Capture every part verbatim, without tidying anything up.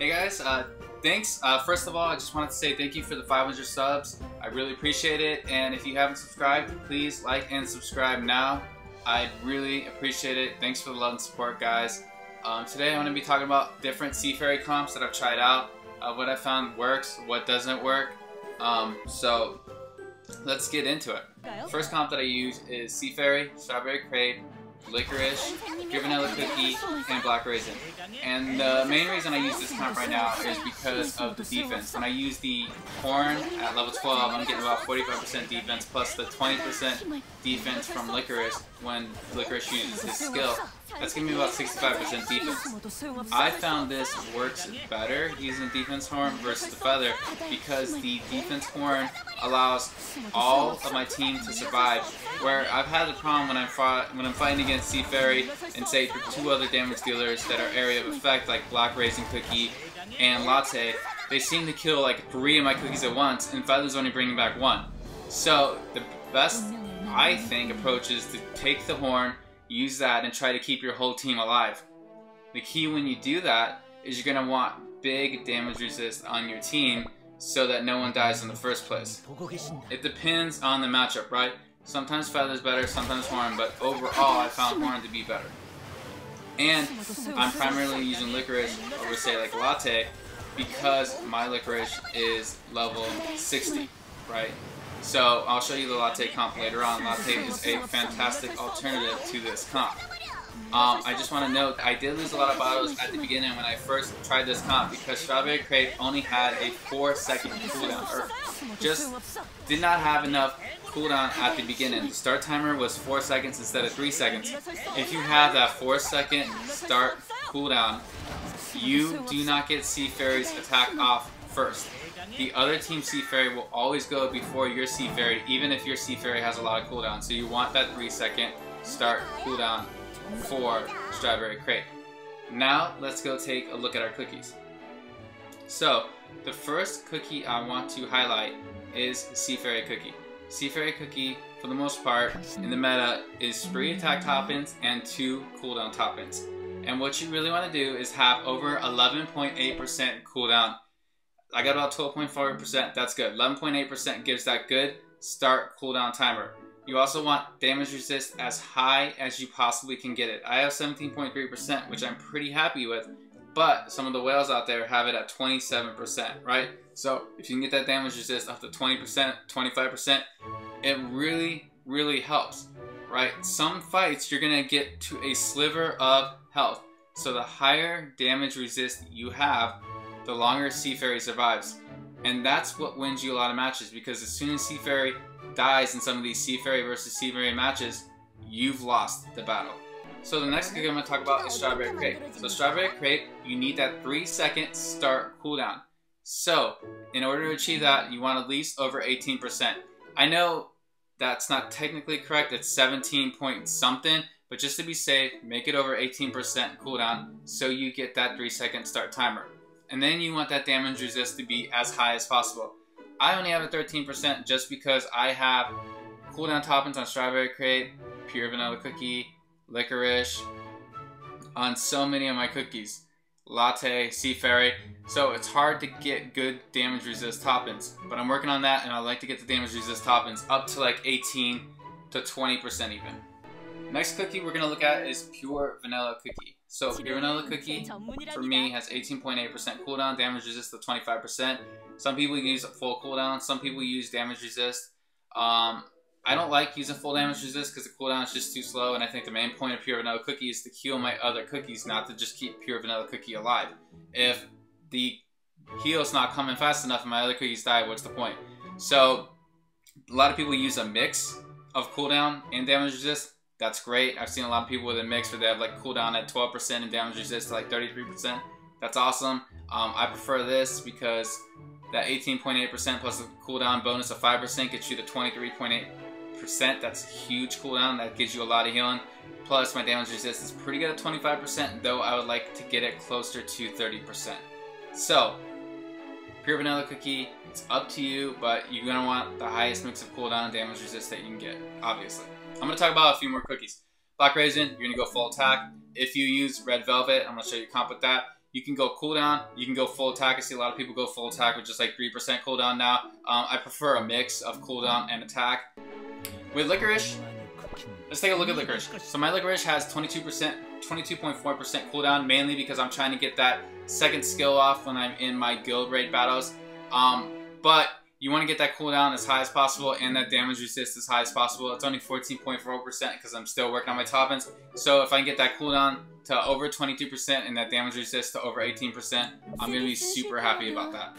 Hey guys, uh, thanks. Uh, first of all, I just wanted to say thank you for the five hundred subs. I really appreciate it. And if you haven't subscribed, please like and subscribe now. I really appreciate it. Thanks for the love and support, guys. Um, today I'm going to be talking about different Sea Fairy comps that I've tried out, uh, what I found works, what doesn't work. Um, so let's get into it. First comp that I use is Sea Fairy, Strawberry Crate, Licorice, Grivanella Cookie, and Black Raisin. And the main reason I use this comp right now is because of the defense. When I use the horn at level twelve, I'm getting about forty-five percent defense plus the twenty percent defense from Licorice when Licorice uses his skill. That's gonna be about sixty-five percent defense. I found this works better using defense horn versus the feather because the defense horn allows all of my team to survive. Where I've had the problem when I'm fought, when I'm fighting against Sea Fairy and say two other damage dealers that are area of effect like Black Raisin Cookie and Latte, they seem to kill like three of my cookies at once, and feathers only bringing back one. So the best, I think, approach is to take the horn, use that, and try to keep your whole team alive. The key when you do that is you're gonna want big damage resist on your team so that no one dies in the first place. It depends on the matchup, right? Sometimes feathers better, sometimes horn, but overall I found horn to be better. And I'm primarily using Licorice over say like Latte because my Licorice is level sixty, right? So I'll show you the Latte comp later on. Latte is a fantastic alternative to this comp. Um, I just want to note I did lose a lot of bottles at the beginning when I first tried this comp because Strawberry Crepe only had a four second cooldown, or just did not have enough cooldown at the beginning. The start timer was four seconds instead of three seconds. If you have that four second start cooldown, you do not get Sea Fairy's attack off first. The other team Sea Fairy will always go before your Sea Fairy, even if your Sea Fairy has a lot of cooldown. So you want that three second start cooldown for Strawberry Crate. Now let's go take a look at our cookies. So the first cookie I want to highlight is Sea Fairy Cookie. Sea Fairy Cookie, for the most part, in the meta is three attack top-ins and two cooldown top-ins. And what you really want to do is have over eleven point eight percent cooldown. I got about twelve point four percent, that's good. eleven point eight percent gives that good start cooldown timer. You also want damage resist as high as you possibly can get it. I have seventeen point three percent, which I'm pretty happy with, but some of the whales out there have it at twenty-seven percent, right? So if you can get that damage resist up to twenty percent, twenty-five percent, it really, really helps, right? Some fights, you're gonna get to a sliver of health. So the higher damage resist you have, the longer Sea Fairy survives. And that's what wins you a lot of matches, because as soon as Sea Fairy dies in some of these Sea Fairy versus Sea Fairy matches, you've lost the battle. So the next thing I'm going to talk about is Strawberry Crepe. So Strawberry Crepe, you need that three second start cooldown. So in order to achieve that, you want at least over eighteen percent. I know that's not technically correct, it's seventeen point something, but just to be safe, make it over eighteen percent cooldown so you get that three second start timer. And then you want that damage resist to be as high as possible. I only have a thirteen percent just because I have cooldown toppings on Strawberry Crate, Pure Vanilla Cookie, Licorice, on so many of my cookies, Latte, Sea Fairy, so it's hard to get good damage resist toppings. But I'm working on that, and I like to get the damage resist toppings up to like eighteen to twenty percent even. Next cookie we're gonna look at is Pure Vanilla Cookie. So Pure Vanilla Cookie, for me, has eighteen point eight percent cooldown, damage resist of twenty-five percent. Some people use full cooldown, some people use damage resist. Um, I don't like using full damage resist because the cooldown is just too slow, and I think the main point of Pure Vanilla Cookie is to heal my other cookies, not to just keep Pure Vanilla Cookie alive. If the heal's not coming fast enough and my other cookies die, what's the point? So a lot of people use a mix of cooldown and damage resist. That's great. I've seen a lot of people with a mix where they have like cooldown at twelve percent and damage resist to like thirty-three percent. That's awesome. Um, I prefer this because that eighteen point eight percent plus the cooldown bonus of five percent gets you to twenty-three point eight percent. That's a huge cooldown. That gives you a lot of healing. Plus my damage resist is pretty good at twenty-five percent, though I would like to get it closer to thirty percent. So Pure Vanilla Cookie, it's up to you, but you're gonna want the highest mix of cooldown and damage resist that you can get, obviously. I'm going to talk about a few more cookies. Black Raisin, you're going to go full attack. If you use Red Velvet, I'm going to show you a comp with that. You can go cooldown, you can go full attack. I see a lot of people go full attack with just like three percent cooldown now. Um, I prefer a mix of cooldown and attack. With Licorice, let's take a look at Licorice. So my Licorice has twenty-two percent, twenty-two point four percent cooldown, mainly because I'm trying to get that second skill off when I'm in my guild raid battles. Um, but you want to get that cooldown as high as possible and that damage resist as high as possible. It's only fourteen point four percent because I'm still working on my top ends. So if I can get that cooldown to over twenty-two percent and that damage resist to over eighteen percent, I'm going to be super happy about that.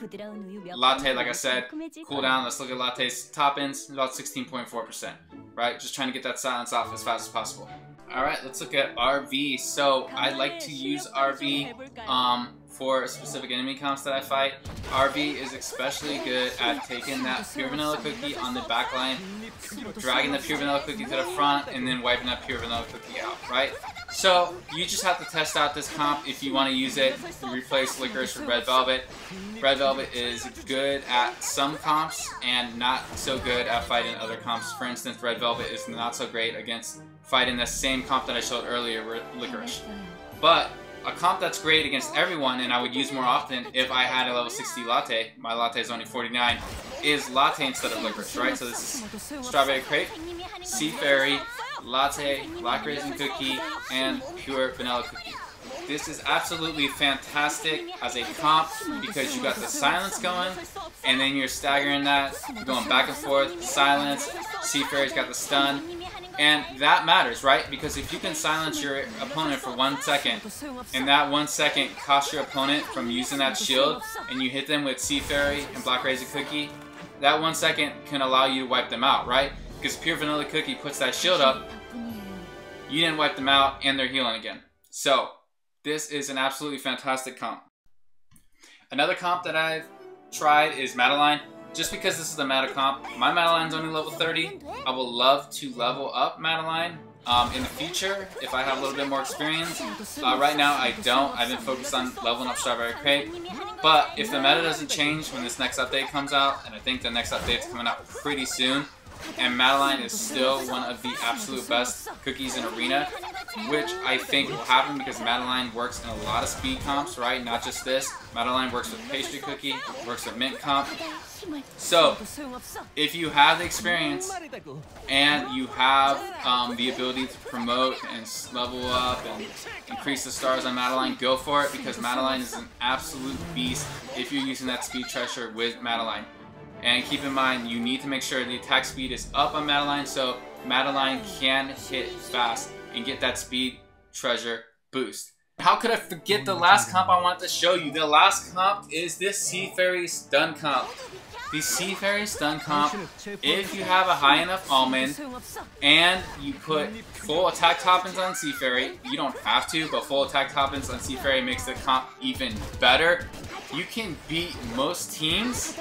Latte, like I said, cooldown, let's look at Latte's top ends, about sixteen point four percent, right? Just trying to get that silence off as fast as possible. All right, let's look at R V. So I like to use R V um, for specific enemy comps that I fight. R V is especially good at taking that Pure Vanilla Cookie on the back line, dragging the Pure Vanilla Cookie to the front, and then wiping that Pure Vanilla Cookie out, right? So you just have to test out this comp if you want to use it. You replace Licorice with Red Velvet. Red Velvet is good at some comps and not so good at fighting other comps. For instance, Red Velvet is not so great against fighting the same comp that I showed earlier with Licorice. But a comp that's great against everyone, and I would use more often if I had a level sixty Latte, my Latte is only forty-nine, is Latte instead of Licorice, right? So this is Strawberry Crepe, Sea Fairy, Latte, Black Raisin Cookie, and Pure Vanilla Cookie. This is absolutely fantastic as a comp because you got the silence going, and then you're staggering that, you're going back and forth, silence, Sea Fairy's got the stun, and that matters, right? Because if you can silence your opponent for one second, and that one second costs your opponent from using that shield, and you hit them with Sea Fairy and Black Raisin Cookie, that one second can allow you to wipe them out, right? Because Pure Vanilla Cookie puts that shield up, you didn't wipe them out, and they're healing again. So, this is an absolutely fantastic comp. Another comp that I've tried is Madeleine. Just because this is a meta comp, my Madeleine's only level thirty. I would love to level up Madeleine um, in the future if I have a little bit more experience. Uh, right now, I don't. I've been focused on leveling up Strawberry Crepe. But if the meta doesn't change when this next update comes out, and I think the next update's coming out pretty soon, and Madeleine is still one of the absolute best cookies in Arena, which I think will happen because Madeleine works in a lot of speed comps, right? Not just this. Madeleine works with Pastry Cookie, works with Mint comp. So, if you have the experience and you have um, the ability to promote and level up and increase the stars on Madeleine, go for it because Madeleine is an absolute beast if you're using that speed treasure with Madeleine. And keep in mind, you need to make sure the attack speed is up on Madeleine so Madeleine can hit fast and get that speed treasure boost. How could I forget the last comp I wanted to show you? The last comp is this Sea Fairy stun comp. The Sea Fairy stun comp, if you have a high enough Almond and you put full attack top-ins on Sea Fairy, you don't have to, but full attack top-ins on Sea Fairy makes the comp even better. You can beat most teams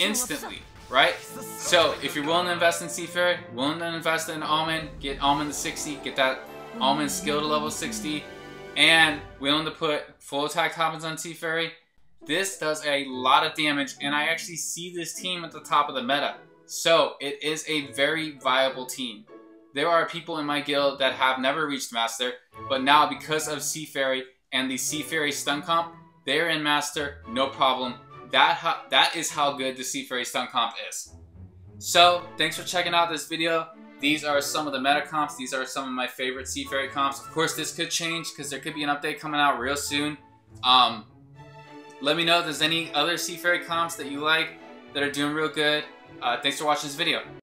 instantly, right? So if you're willing to invest in Sea Fairy, willing to invest in Almond, get Almond to sixty, get that Almond skill to level sixty, and willing to put full attack top-ins on Sea Fairy, this does a lot of damage, and I actually see this team at the top of the meta. So it is a very viable team. There are people in my guild that have never reached Master, but now because of Sea Fairy and the Sea Fairy stun comp, they're in Master, no problem. That, how, that is how good the Sea Fairy stun comp is. So, thanks for checking out this video. These are some of the meta comps. These are some of my favorite Sea Fairy comps. Of course, this could change because there could be an update coming out real soon. Um, let me know if there's any other Sea Fairy comps that you like that are doing real good. Uh, thanks for watching this video.